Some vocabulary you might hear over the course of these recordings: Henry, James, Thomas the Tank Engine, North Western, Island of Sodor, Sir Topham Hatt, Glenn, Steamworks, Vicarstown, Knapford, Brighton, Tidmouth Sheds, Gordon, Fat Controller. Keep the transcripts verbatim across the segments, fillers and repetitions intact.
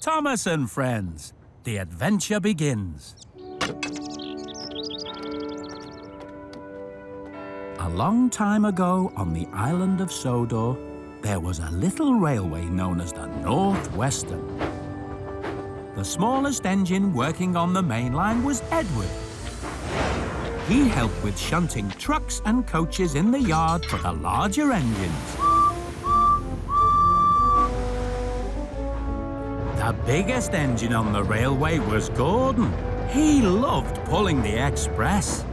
Thomas and friends, the adventure begins. A long time ago on the island of Sodor, there was a little railway known as the North Western. The smallest engine working on the main line was Edward. He helped with shunting trucks and coaches in the yard for the larger engines. The biggest engine on the railway was Gordon. He loved pulling the express,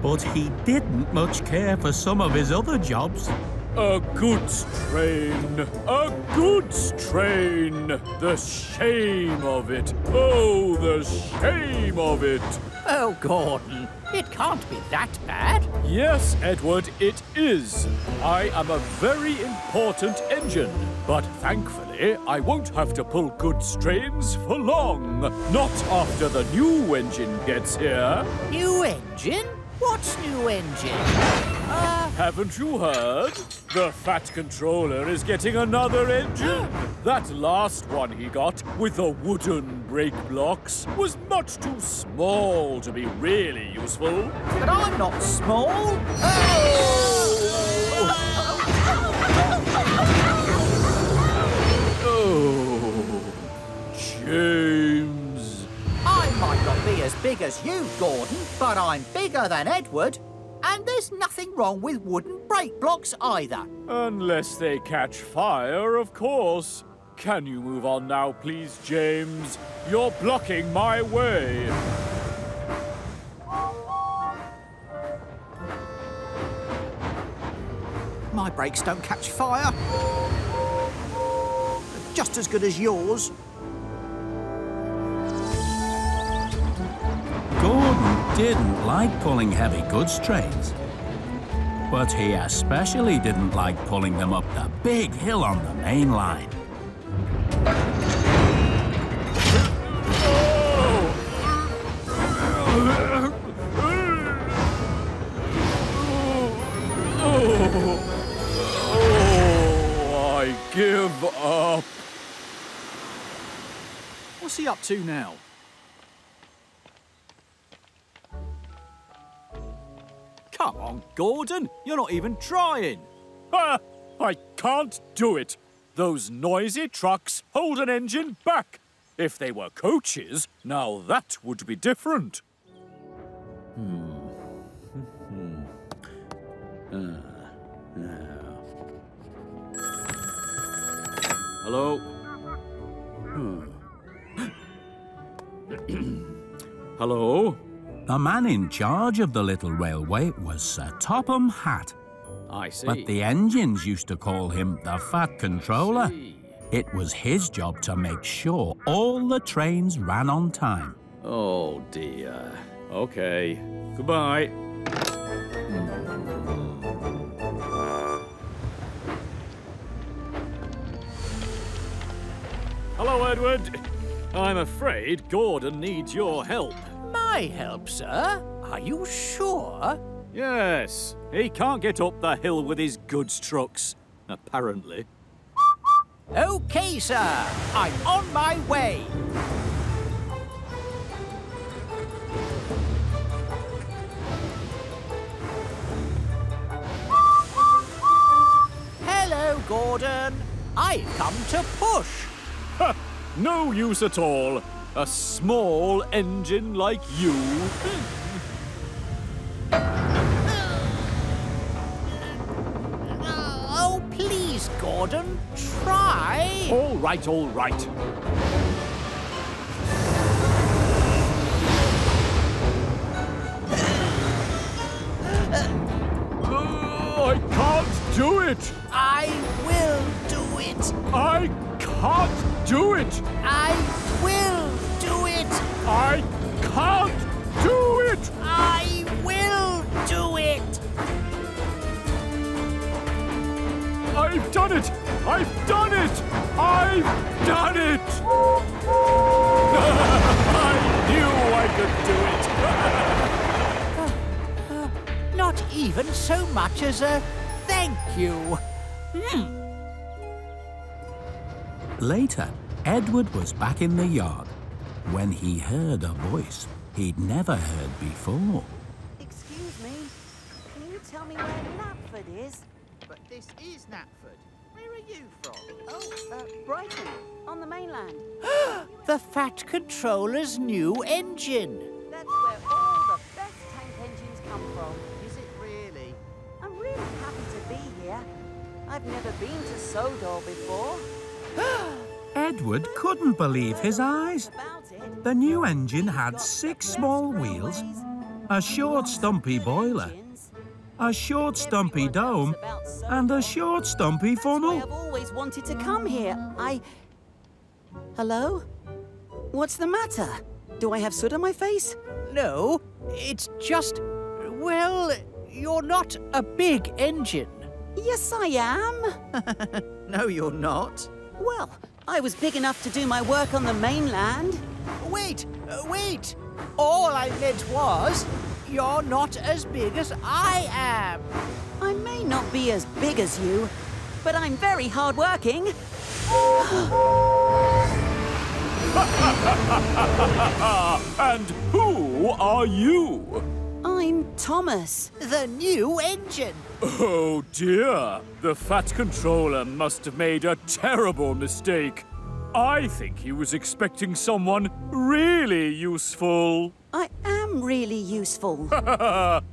but he didn't much care for some of his other jobs. A goods train, a goods train. The shame of it. Oh, the shame of it. Oh, Gordon, it can't be that bad. Yes, Edward, it is. I am a very important engine, but thankfully, I won't have to pull goods trains for long. Not after the new engine gets here. New engine? What's new engine? Uh... Haven't you heard? The Fat Controller is getting another engine. That last one he got, with the wooden brake blocks, was much too small to be really useful. But I'm not small. Oh! James. I might not be as big as you, Gordon, but I'm bigger than Edward. And there's nothing wrong with wooden brake blocks either. Unless they catch fire, of course. Can you move on now, please, James? You're blocking my way. My brakes don't catch fire. Just as good as yours. Gordon didn't like pulling heavy goods trains, but he especially didn't like pulling them up the big hill on the main line. Oh, I give up. What's he up to now? Come on, Gordon, you're not even trying. Ah, I can't do it. Those noisy trucks hold an engine back. If they were coaches, now that would be different. Hmm. uh, uh. Hello? Hello? The man in charge of the little railway was Sir Topham Hatt. I see. But the engines used to call him the Fat Controller. It was his job to make sure all the trains ran on time. Oh, dear. OK. Goodbye. Hello, Edward. I'm afraid Gordon needs your help. My help, sir? Are you sure? Yes. He can't get up the hill with his goods trucks, apparently. OK, sir. I'm on my way. Hello, Gordon. I've come to push. Ha! No use at all. A small engine like you. Oh, please, Gordon, try. All right, all right. Oh, I can't do it! I will do it! I can't do it! I will do it! I can't do it! I will do it! I've done it! I've done it! I've done it! I knew I could do it! uh, uh, not even so much as a thank you. Mm. Later, Edward was back in the yard when he heard a voice he'd never heard before. Excuse me, can you tell me where Knapford is? But this is Knapford. Where are you from? Oh, uh, Brighton, on the mainland. The Fat Controller's new engine. That's where all the best tank engines come from. Is it really? I'm really happy to be here. I've never been to Sodor before. Edward couldn't believe his eyes. The new engine had six small wheels, a short stumpy boiler, a short stumpy dome, and a short stumpy funnel. I've always wanted to come here. I... Hello? What's the matter? Do I have soot on my face? No, it's just... well, you're not a big engine. Yes, I am. No, you're not. Well, I was big enough to do my work on the mainland. Wait, wait! All I meant was, you're not as big as I am. I may not be as big as you, but I'm very hard-working. And who are you? I'm Thomas, the new engine. Oh dear, the Fat Controller must have made a terrible mistake. I think he was expecting someone really useful. I am really useful.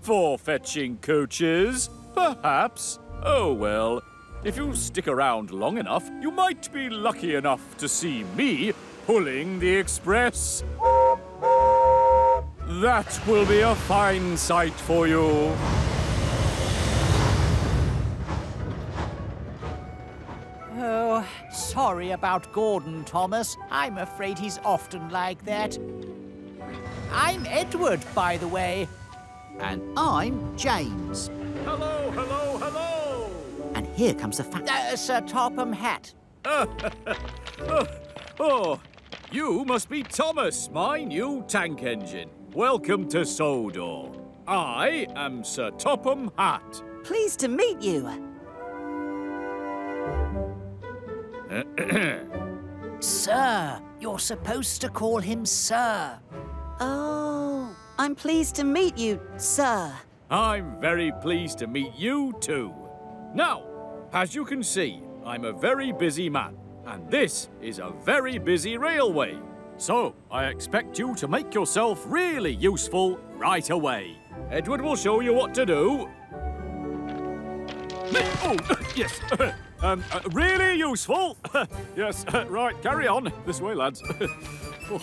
For fetching coaches, perhaps. Oh well, if you stick around long enough, you might be lucky enough to see me pulling the express. That will be a fine sight for you. Oh, sorry about Gordon, Thomas. I'm afraid he's often like that. I'm Edward, by the way. And I'm James. Hello, hello, hello! And here comes the fat... Uh, Sir Topham Hatt. Oh, oh, oh, you must be Thomas, my new tank engine. Welcome to Sodor. I am Sir Topham Hatt. Pleased to meet you. Sir, you're supposed to call him Sir. Oh, I'm pleased to meet you, Sir. I'm very pleased to meet you too. Now, as you can see, I'm a very busy man, and this is a very busy railway. So, I expect you to make yourself really useful right away. Edward will show you what to do. Oh, yes. um, uh, really useful. Yes, right, carry on. This way, lads. Oh.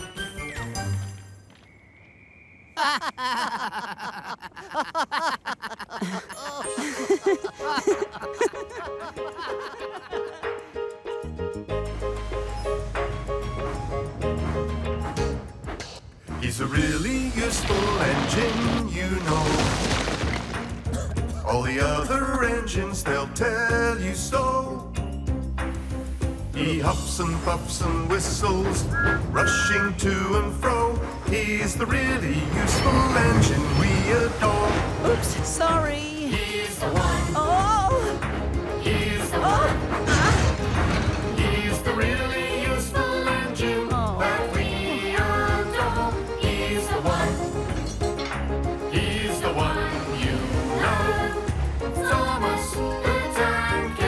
He's a really useful engine, you know. All the other engines, they'll tell you so. He hops and puffs and whistles, rushing to and fro. He's the really useful engine we adore. Oops, sorry. He's the one. Oh! He's the one. Ah. He's the really useful engine oh. that we adore. He's the one. He's the one you know. Thomas the tank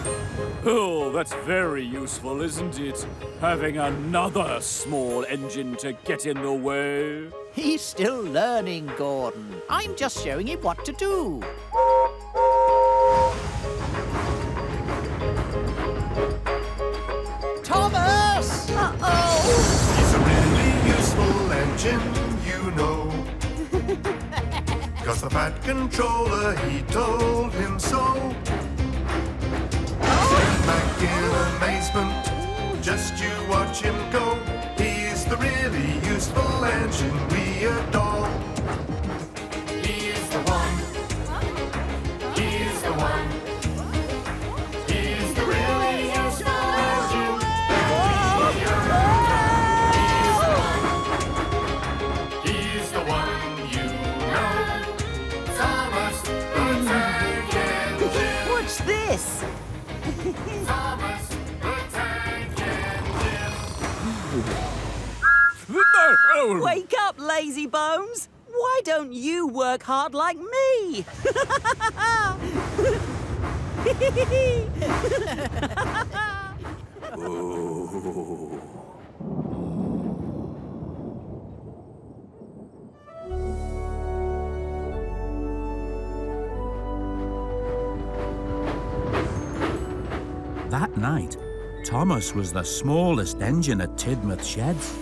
engine. Oh, that's very useful, isn't it? Having another small engine to get in the way. He's still learning, Gordon. I'm just showing him what to do. Thomas! Uh-oh! He's a really useful engine, you know. 'Cause the Fat Controller, he told him so. Sit back in amazement, just you watch him go. He's the really useful engine we adore. He is the one. He is the one. He is the really useful engine. He is the one. He is the one you know. Thomas the Tank Engine. What's this? Thomas the Tank Engine. Wake up, lazy bones. Why don't you work hard like me? Oh. That night, Thomas was the smallest engine at Tidmouth Sheds.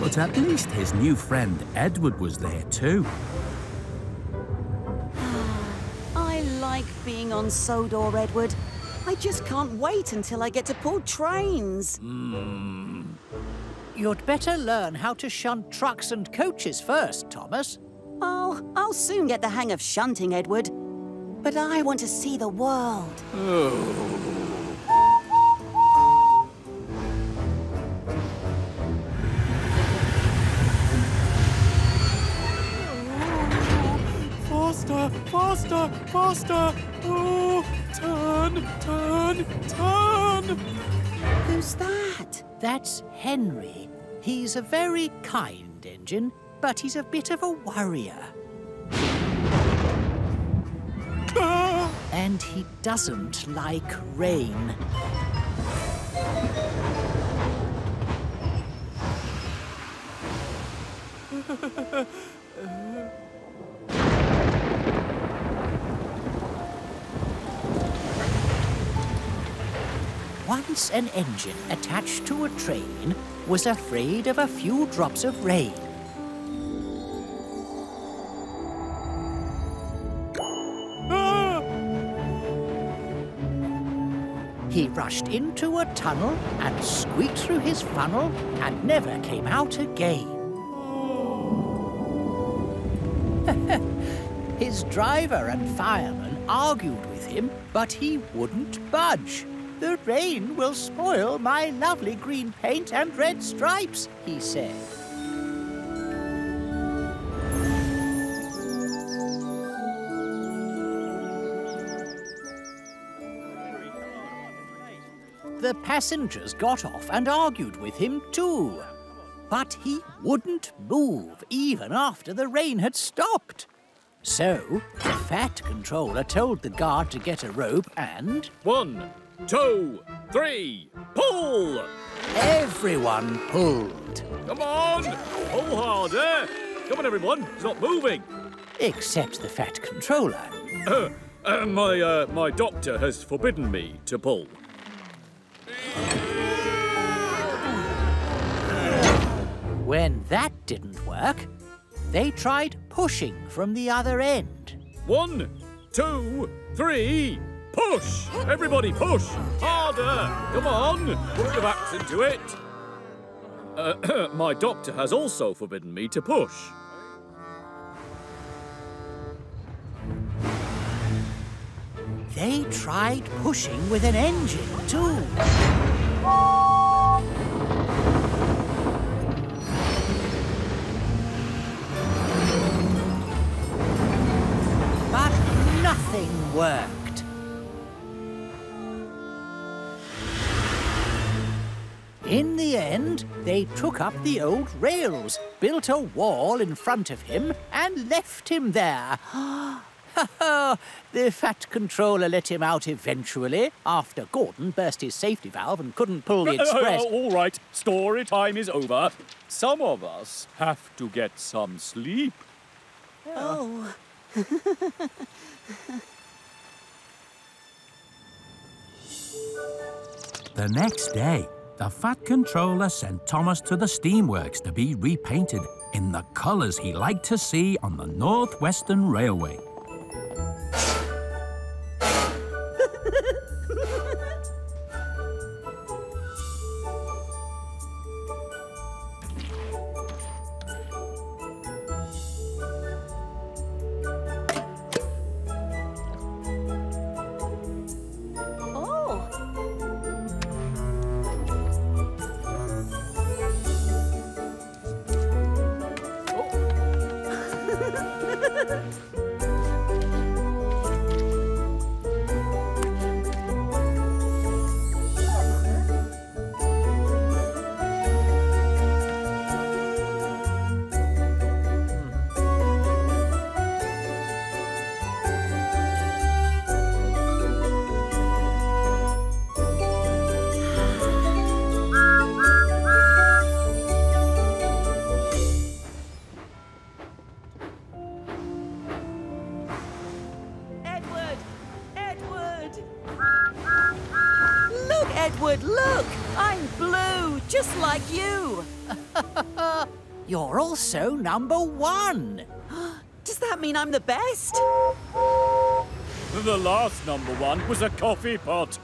But at least his new friend Edward was there too. I like being on Sodor, Edward. I just can't wait until I get to pull trains. Mm. You'd better learn how to shunt trucks and coaches first, Thomas. Oh, I'll soon get the hang of shunting, Edward. But I want to see the world. Oh. Faster, faster! Oh, turn, turn, turn! Who's that? That's Henry. He's a very kind engine, but he's a bit of a worrier. Ah! And he doesn't like rain. Once an engine attached to a train was afraid of a few drops of rain. Ah! He rushed into a tunnel and squeaked through his funnel and never came out again. Oh. His driver and fireman argued with him, but he wouldn't budge. The rain will spoil my lovely green paint and red stripes, he said. The passengers got off and argued with him too. But he wouldn't move even after the rain had stopped. So the Fat Controller told the guard to get a rope and... One. Two, three, pull! Everyone pulled. Come on, pull harder. Come on, everyone, it's not moving. Except the Fat Controller. Uh, uh, my, uh, my doctor has forbidden me to pull. When that didn't work, they tried pushing from the other end. One, two, three... Push! Everybody push! Harder! Come on! Put your backs into it! Uh, my doctor has also forbidden me to push. They tried pushing with an engine, too. But nothing worked. In the end, they took up the old rails, built a wall in front of him and left him there. The Fat Controller let him out eventually, after Gordon burst his safety valve and couldn't pull the express. Oh, oh, oh, all right, story time is over. Some of us have to get some sleep. Oh. The next day, the Fat Controller sent Thomas to the Steamworks to be repainted in the colours he liked to see on the North Western Railway. You're also number one. Does that mean I'm the best? The last number one was a coffee pot.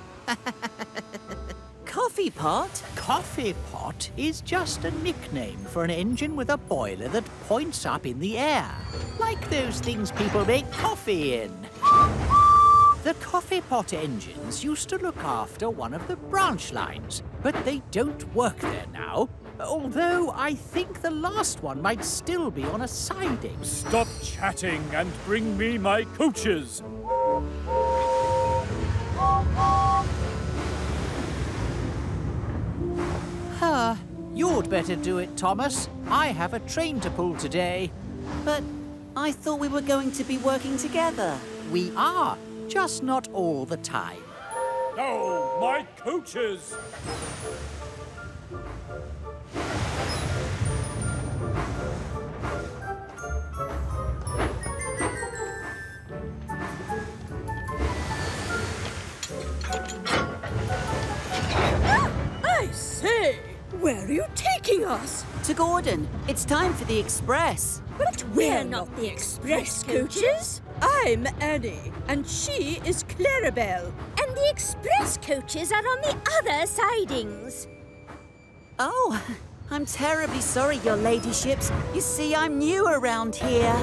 Coffee pot? Coffee pot is just a nickname for an engine with a boiler that points up in the air. Like those things people make coffee in. The coffee pot engines used to look after one of the branch lines, but they don't work there now. Although I think the last one might still be on a siding. Stop chatting and bring me my coaches. Huh. You'd better do it, Thomas. I have a train to pull today. But I thought we were going to be working together. We are, just not all the time. Oh, my coaches! Where are you taking us? To Gordon. It's time for the express. But we're, we're not the express coaches. I'm Annie, and she is Clarabelle. And the express coaches are on the other sidings. Oh, I'm terribly sorry, your ladyships. You see, I'm new around here.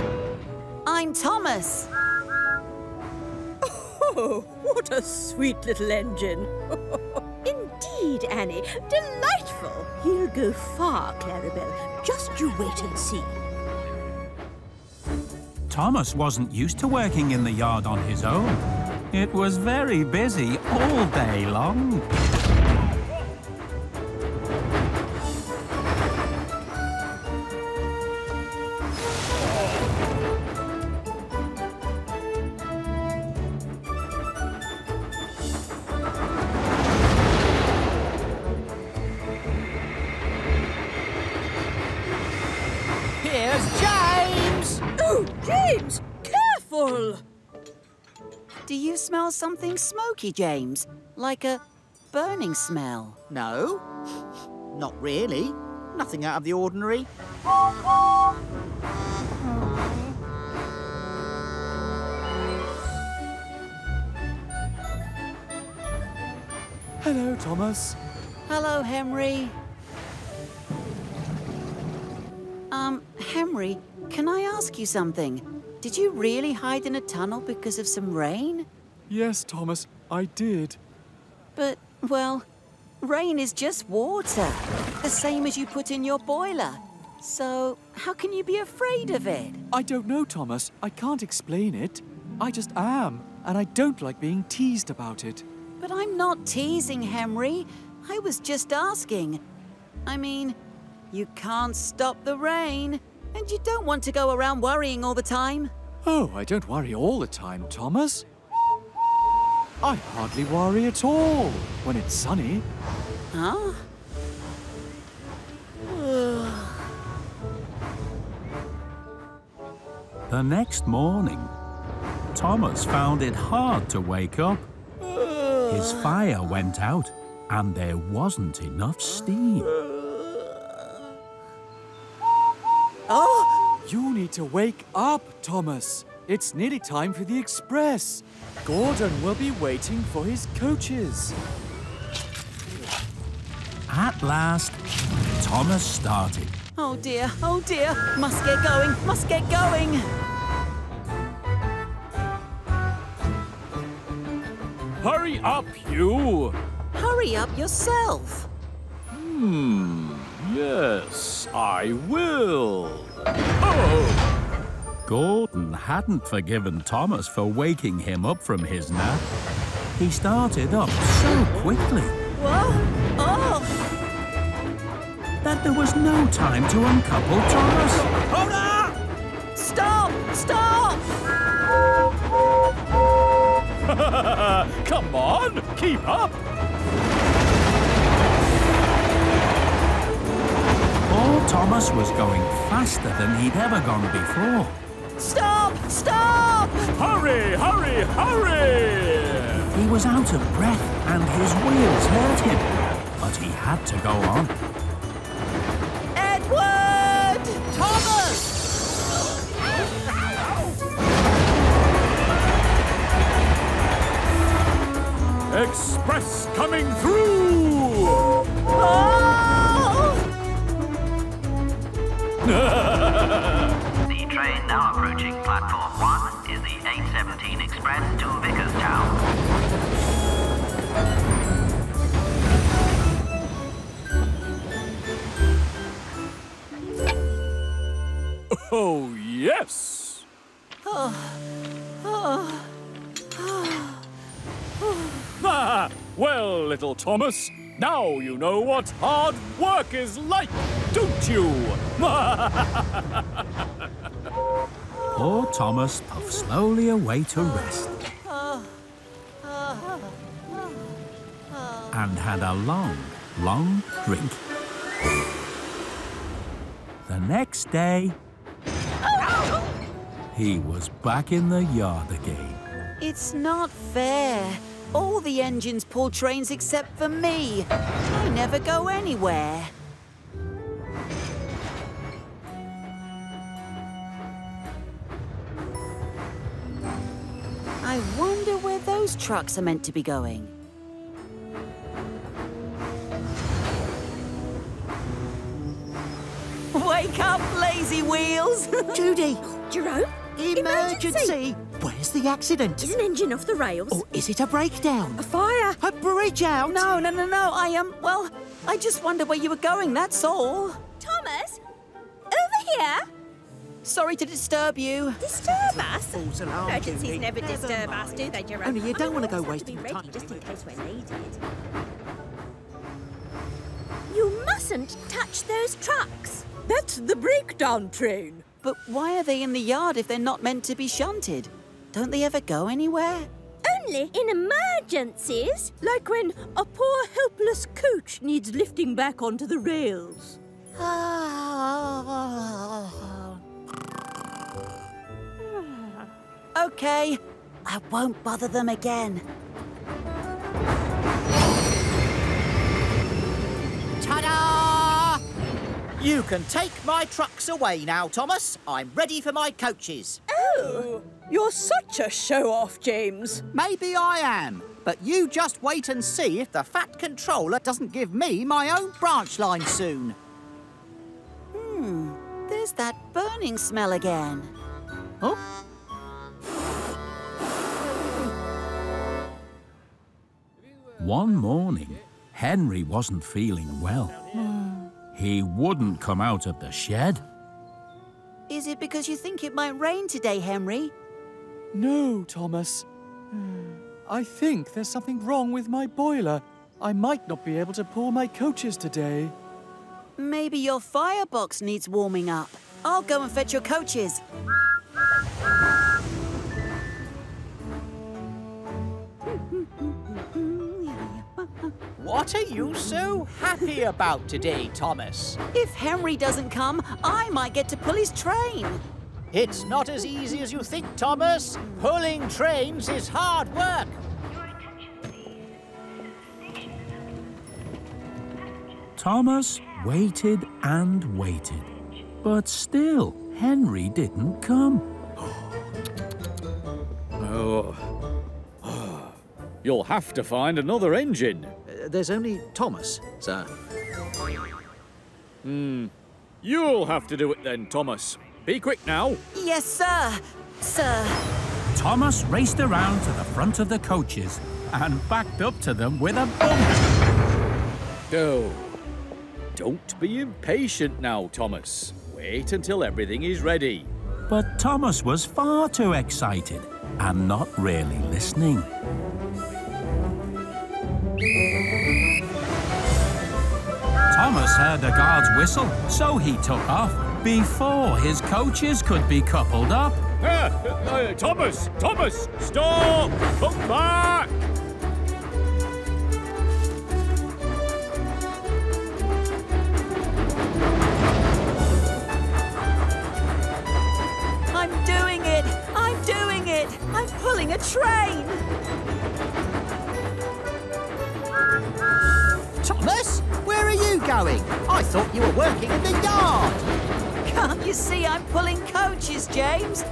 I'm Thomas. Oh, what a sweet little engine. Indeed, Annie. Delightful. He'll go far, Clarabelle. Just you wait and see. Thomas wasn't used to working in the yard on his own. It was very busy all day long. Smell something smoky, James, like a burning smell. No, not really. Nothing out of the ordinary. Hello, Thomas. Hello, Henry. Um, Henry, can I ask you something? Did you really hide in a tunnel because of some rain? Yes, Thomas, I did. But, well, rain is just water, the same as you put in your boiler. So, how can you be afraid of it? I don't know, Thomas. I can't explain it. I just am, and I don't like being teased about it. But I'm not teasing, Henry. I was just asking. I mean, you can't stop the rain, and you don't want to go around worrying all the time. Oh, I don't worry all the time, Thomas. I hardly worry at all when it's sunny. Huh? The next morning, Thomas found it hard to wake up. His fire went out, and there wasn't enough steam. Oh! You need to wake up, Thomas. It's nearly time for the express. Gordon will be waiting for his coaches. At last, Thomas started. Oh dear, oh dear. Must get going, must get going. Hurry up, you! Hurry up yourself. Hmm, yes, I will. Oh! Gordon hadn't forgiven Thomas for waking him up from his nap. He started up so quickly. Whoa! Oh! That there was no time to uncouple Thomas. Hold on! Stop! Stop! Come on, keep up! Poor Thomas was going faster than he'd ever gone before. Stop! Stop! Hurry! Hurry! Hurry! He was out of breath and his wheels hurt him, but he had to go on. Edward! Thomas! Express coming through! Oh! The train now approaching platform one is the eight seventeen Express to Vicarstown. Oh, yes! Oh. Oh. Ah, well, little Thomas, now you know what hard work is like, don't you? Poor Thomas puffed slowly away to rest and had a long, long drink. The next day, he was back in the yard again. It's not fair. All the engines pull trains except for me. I never go anywhere. I wonder where those trucks are meant to be going. Wake up, lazy wheels! Judy! Jerome? Emergency! Emergency. Where's the accident? Is an engine off the rails? Or is it a breakdown? A fire? A bridge out? No, no, no, no. I am... Um, well, I just wondered where you were going, that's all. Thomas? Over here? Sorry to disturb you. Disturb us? Emergencies never disturb us, do they, Jerome? Only you don't want to go wasting time. Just in case we're needed. You mustn't touch those trucks. That's the breakdown train. But why are they in the yard if they're not meant to be shunted? Don't they ever go anywhere? Only in emergencies. Like when a poor helpless coach needs lifting back onto the rails. OK, I won't bother them again. Ta-da! You can take my trucks away now, Thomas. I'm ready for my coaches. Oh! You're such a show-off, James. Maybe I am, but you just wait and see if the Fat Controller doesn't give me my own branch line soon. Hmm, there's that burning smell again. Oh? One morning, Henry wasn't feeling well. Mm. He wouldn't come out of the shed. Is it because you think it might rain today, Henry? No, Thomas. I think there's something wrong with my boiler. I might not be able to pull my coaches today. Maybe your firebox needs warming up. I'll go and fetch your coaches. What are you so happy about today, Thomas? If Henry doesn't come, I might get to pull his train. It's not as easy as you think, Thomas. Pulling trains is hard work. Your attention, please. The station is open. Passengers... Thomas waited and waited, but still Henry didn't come. Oh. Oh. You'll have to find another engine. Uh, there's only Thomas, sir. Hmm. You'll have to do it then, Thomas. Be quick now. Yes, sir. Sir. Thomas raced around to the front of the coaches and backed up to them with a bump. Oh. Don't be impatient now, Thomas. Wait until everything is ready. But Thomas was far too excited and not really listening. Thomas heard the guard's whistle, so he took off before his coaches could be coupled up. Uh, uh, Thomas! Thomas! Stop! Come back! I'm pulling a train! Thomas, where are you going? I thought you were working in the yard! Can't you see I'm pulling coaches, James?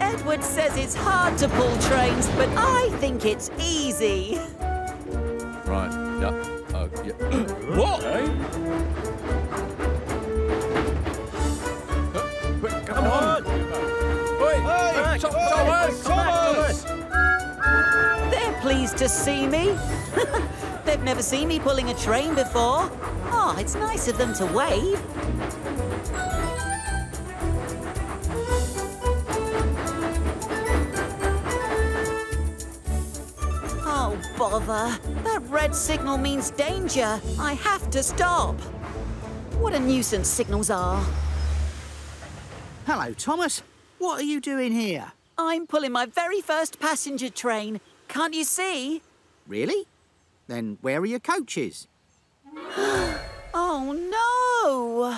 Edward says it's hard to pull trains, but I think it's easy. Right, yeah. Yeah. What? Hey? Uh, quick, come, come on! on. Oi, hey, Thomas, Thomas, Thomas. Thomas! They're pleased to see me. They've never seen me pulling a train before. Oh, it's nice of them to wave. Oh, bother. Red signal means danger. I have to stop. What a nuisance signals are. Hello, Thomas. What are you doing here? I'm pulling my very first passenger train. Can't you see? Really? Then where are your coaches? Oh, no!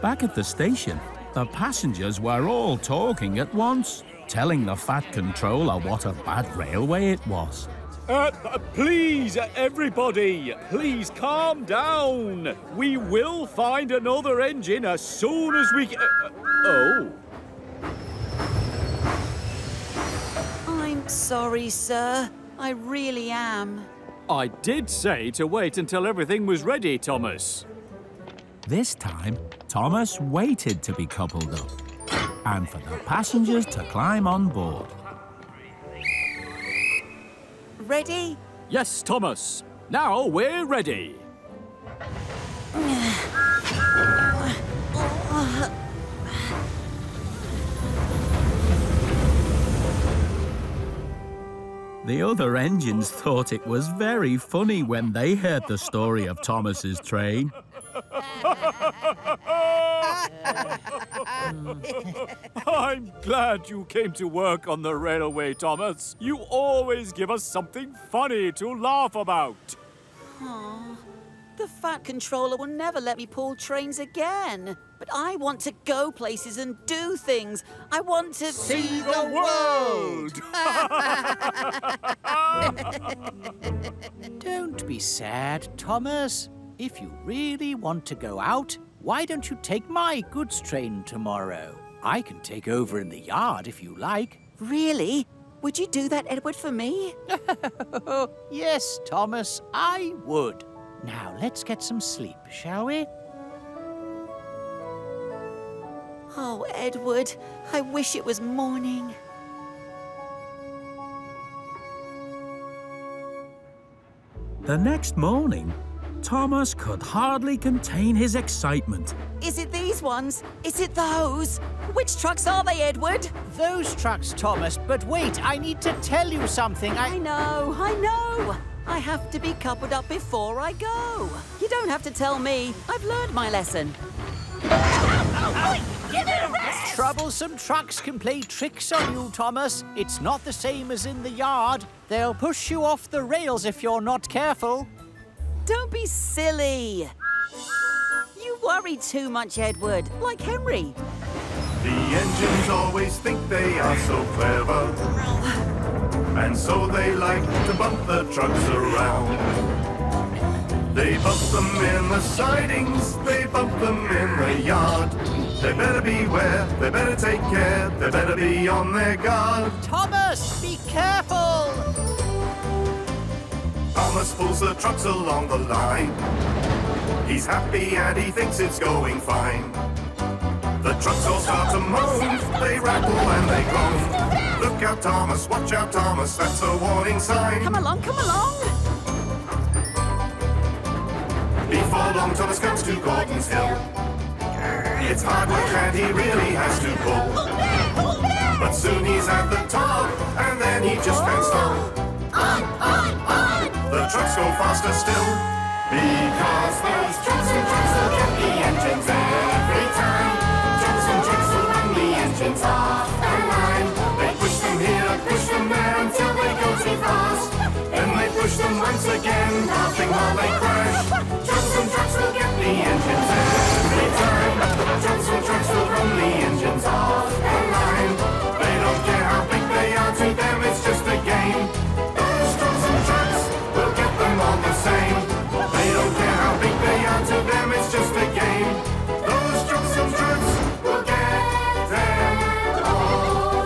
Back at the station, the passengers were all talking at once, telling the Fat Controller what a bad railway it was. Uh, please, everybody, please calm down. We will find another engine as soon as we... Uh, oh. I'm sorry, sir. I really am. I did say to wait until everything was ready, Thomas. This time, Thomas waited to be coupled up and for the passengers to climb on board. Ready? Yes, Thomas. Now we're ready. The other engines thought it was very funny when they heard the story of Thomas's train. I'm glad you came to work on the railway, Thomas. You always give us something funny to laugh about. Aww. The Fat Controller will never let me pull trains again. But I want to go places and do things. I want to... See, see the, the world! Don't be sad, Thomas. If you really want to go out, why don't you take my goods train tomorrow? I can take over in the yard if you like. Really? Would you do that, Edward, for me? Yes, Thomas, I would. Now, let's get some sleep, shall we? Oh, Edward, I wish it was morning. The next morning, Thomas could hardly contain his excitement. Is it these ones? Is it those? Which trucks are they, Edward? Those trucks, Thomas. But wait, I need to tell you something. I, I know, I know. I have to be coupled up before I go. You don't have to tell me. I've learned my lesson. Ow, ow, ow. Give it a rest! Troublesome trucks can play tricks on you, Thomas. It's not the same as in the yard. They'll push you off the rails if you're not careful. Don't be silly. You worry too much, Edward, like Henry. The engines always think they are so clever. and so they like to bump the trucks around. They bump them in the sidings, they bump them in the yard. They better beware, they better take care, they better be on their guard. Thomas, be careful! Thomas pulls the trucks along the line. He's happy and he thinks it's going fine. The trucks all start to moan, they rattle and they groan. Look out, Thomas, watch out, Thomas, that's a warning sign. Come along, come along! Before long, Thomas comes to Gordon's Hill. It's hard work and he really has to pull. But soon he's at the top, and then he just can't stop. On, on, on! The trucks go faster still, because those trucks and trucks will get the engines every time. Trucks and trucks will run the engines off the line. They push them here, push them there, until they go too fast. Then they push them once again, laughing while they crash. Trucks and trucks will get the engines every time. Trucks and trucks will run the engines off the line. They don't care how big they are, to them it's just a game. Those trucks and trucks will get them all the same. They don't care how big they are, to them it's just a game. Those trucks and trucks will get them all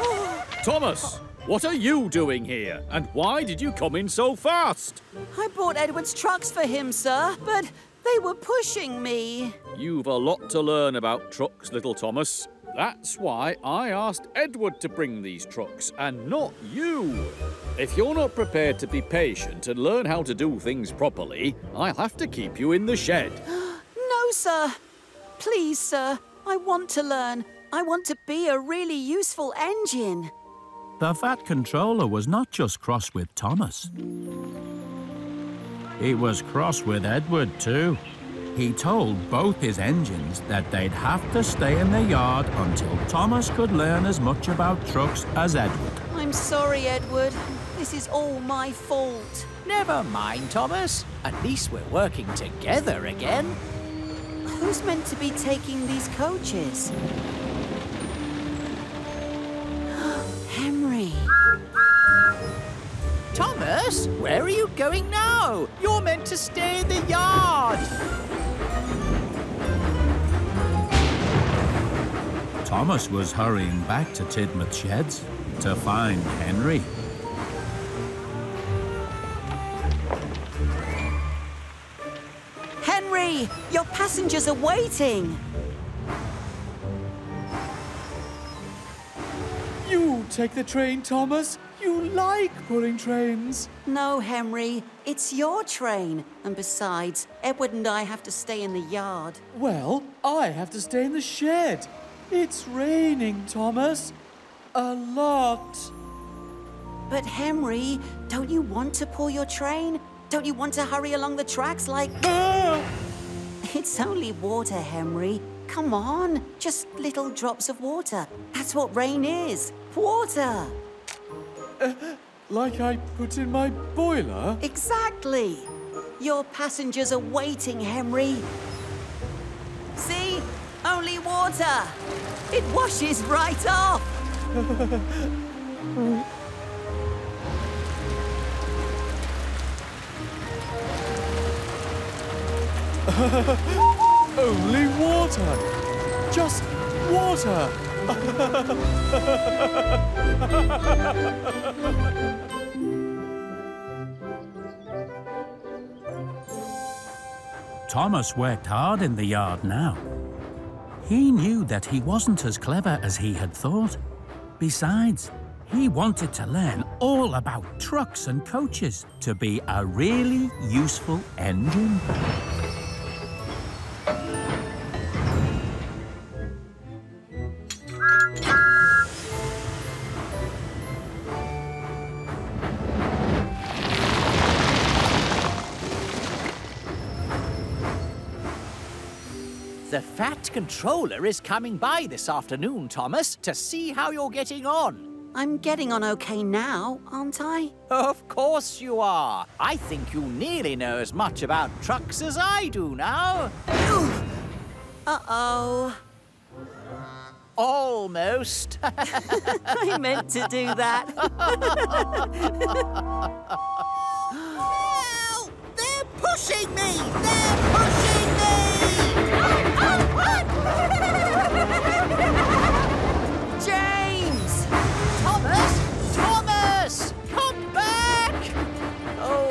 the same. Thomas, what are you doing here? And why did you come in so fast? I bought Edward's trucks for him, sir, but they were pushing me. You've a lot to learn about trucks, little Thomas. That's why I asked Edward to bring these trucks, and not you. If you're not prepared to be patient and learn how to do things properly, I'll have to keep you in the shed. No, sir. Please, sir, I want to learn. I want to be a really useful engine. The Fat Controller was not just cross with Thomas. He was cross with Edward, too. He told both his engines that they'd have to stay in the yard until Thomas could learn as much about trucks as Edward. I'm sorry, Edward. This is all my fault. Never mind, Thomas. At least we're working together again. Who's meant to be taking these coaches? Henry. Thomas, where are you going now? You're meant to stay in the yard. Thomas was hurrying back to Tidmouth Sheds to find Henry. Henry, your passengers are waiting. You take the train, Thomas. You like pulling trains. No, Henry, it's your train. And besides, Edward and I have to stay in the yard. Well, I have to stay in the shed. It's raining, Thomas. A lot. But, Henry, don't you want to pull your train? Don't you want to hurry along the tracks like... Ah! It's only water, Henry. Come on, just little drops of water. That's what rain is, water. Uh, like I put in my boiler? Exactly. Your passengers are waiting, Henry. See? Only water. It washes right off. Only water. Just water. Thomas worked hard in the yard now. He knew that he wasn't as clever as he had thought. Besides, he wanted to learn all about trucks and coaches to be a really useful engine. The Fat Controller is coming by this afternoon, Thomas, to see how you're getting on. I'm getting on okay now, aren't I? Of course you are. I think you nearly know as much about trucks as I do now. Uh-oh. Almost. I meant to do that. Help! They're pushing me! They're pushing me! Oh, oh, oh. James! Thomas! Thomas! Come back! Oh.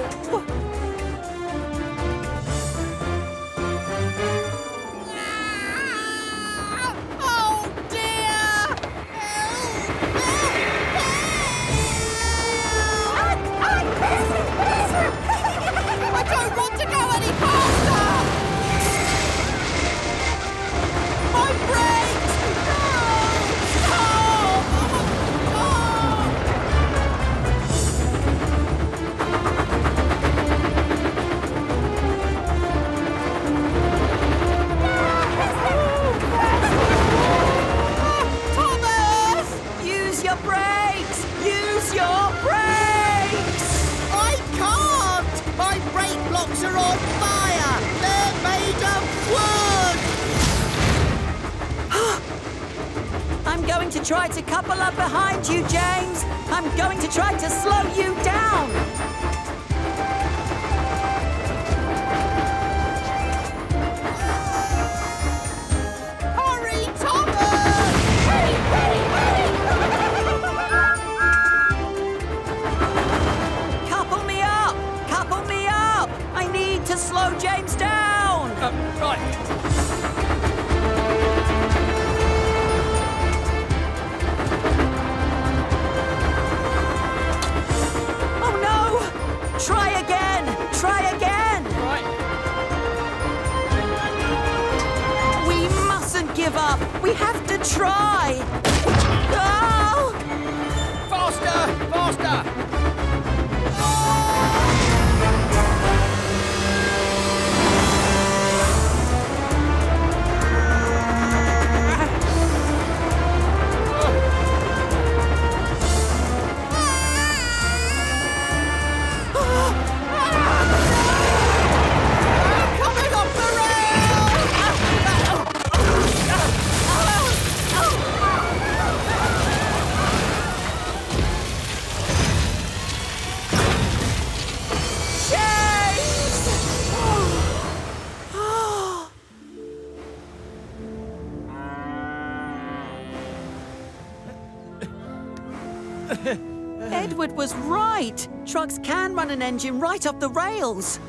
To try to couple up behind you, James. I'm going to try to slow you down. Hurry, Thomas! Hurry, hurry, hurry! Couple me up! Couple me up! I need to slow James down! Uh, right. Try again! Try again! Right. We mustn't give up! We have to try! Oh! Faster! Faster! Edward was right. Trucks can run an engine right off the rails.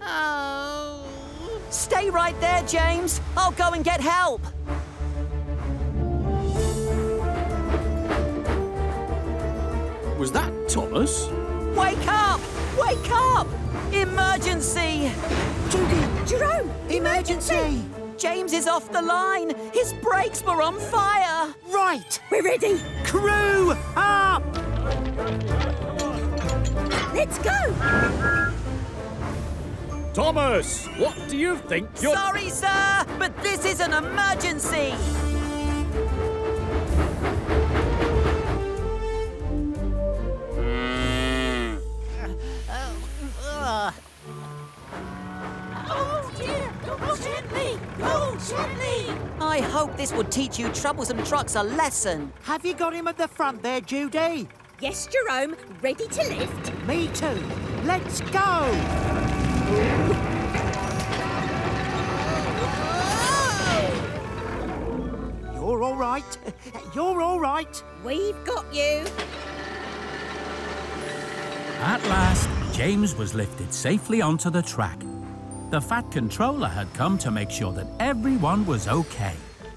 Oh. Stay right there, James. I'll go and get help. Was that Thomas? Wake up! Wake up! Emergency! Judy! Jerome! Emergency! Emergency. James is off the line. His brakes were on fire. Right, we're ready. Crew up! Let's go. Thomas, what do you think you're... Sorry, sir, but this is an emergency. I hope this would teach you troublesome trucks a lesson. Have you got him at the front there, Judy? Yes, Jerome. Ready to lift. Me too. Let's go! Whoa. You're all right. You're all right. We've got you. At last, James was lifted safely onto the track. The Fat Controller had come to make sure that everyone was OK.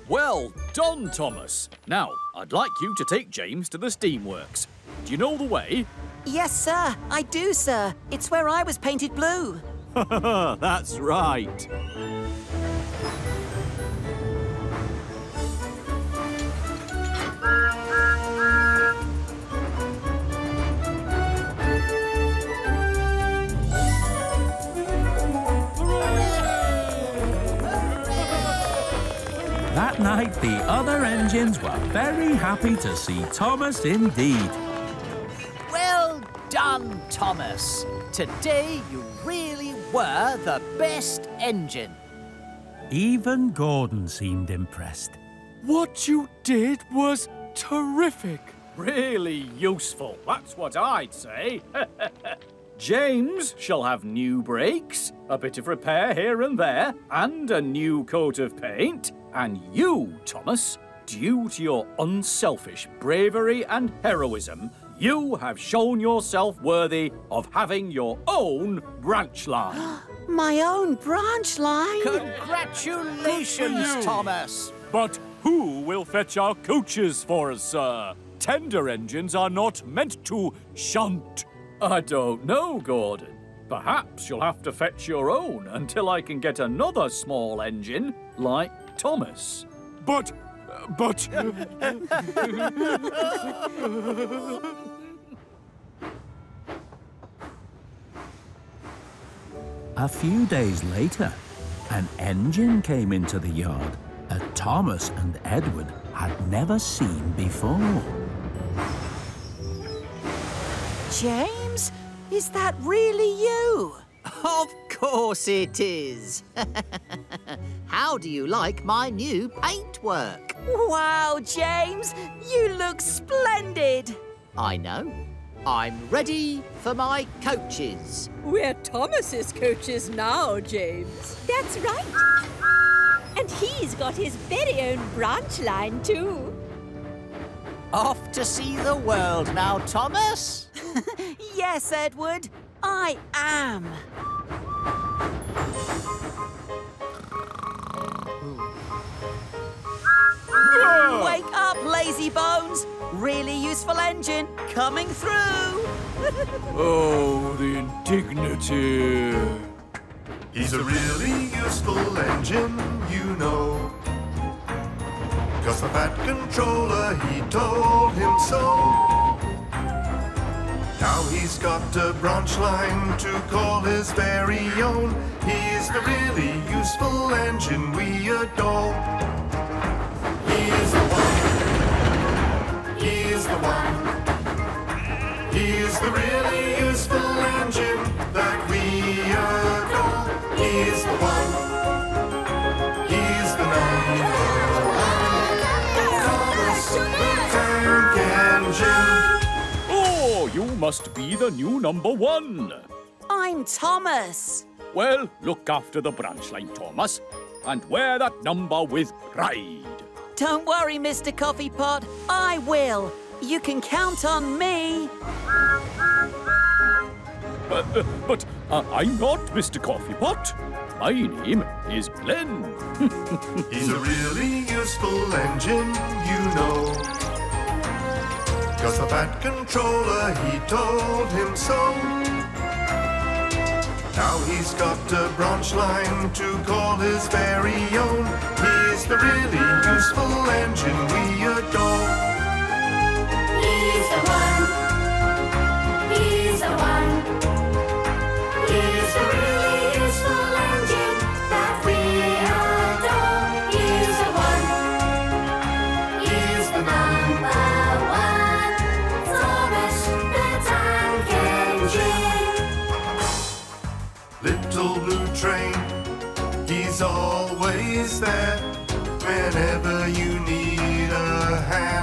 Well done, Thomas. Now, I'd like you to take James to the Steamworks. Do you know the way? Yes, sir. I do, sir. It's where I was painted blue. That's right. That night, the other engines were very happy to see Thomas indeed. Well done, Thomas. Today you really were the best engine. Even Gordon seemed impressed. What you did was terrific. Really useful, that's what I'd say. James shall have new brakes, a bit of repair here and there, and a new coat of paint. And you, Thomas, due to your unselfish bravery and heroism, you have shown yourself worthy of having your own branch line. My own branch line? Congratulations, Thomas! But who will fetch our coaches for us, sir? Tender engines are not meant to shunt. I don't know, Gordon. Perhaps you'll have to fetch your own until I can get another small engine like Thomas. But... but... A few days later, an engine came into the yard that Thomas and Edward had never seen before. James, is that really you? Of course it is. How do you like my new paintwork? Wow, James, you look splendid. I know. I'm ready for my coaches. We're Thomas's coaches now, James. That's right. And he's got his very own branch line too. Off to see the world now, Thomas. Yes, Edward, I am. Oh. Wake up, lazy bones. Really useful engine coming through. Oh, the indignity. He's a really useful engine, you know. 'Cause the Fat Controller, he told him so. Now he's got a branch line to call his very own. He's the really useful engine we adore. He's the one. He's the one. He's the really useful engine that we adore. He's the one. He's the man. Oh, you must be the new number one. I'm Thomas. Well, look after the branch line, Thomas, and wear that number with pride. Don't worry, Mister Coffeepot. I will. You can count on me. But, uh, but uh, I'm not Mister Coffeepot. My name is Glenn. He's a really useful engine, you know. 'Cause the Fat Controller, he told him so. Now he's got a branch line to call his very own. He's the really useful engine we adore. He's the one. He's the one. He's the really useful engine that we adore. He's the one. He's the number one. Thomas the Tank Engine. Little blue train, he's always there. Whenever you need a hand.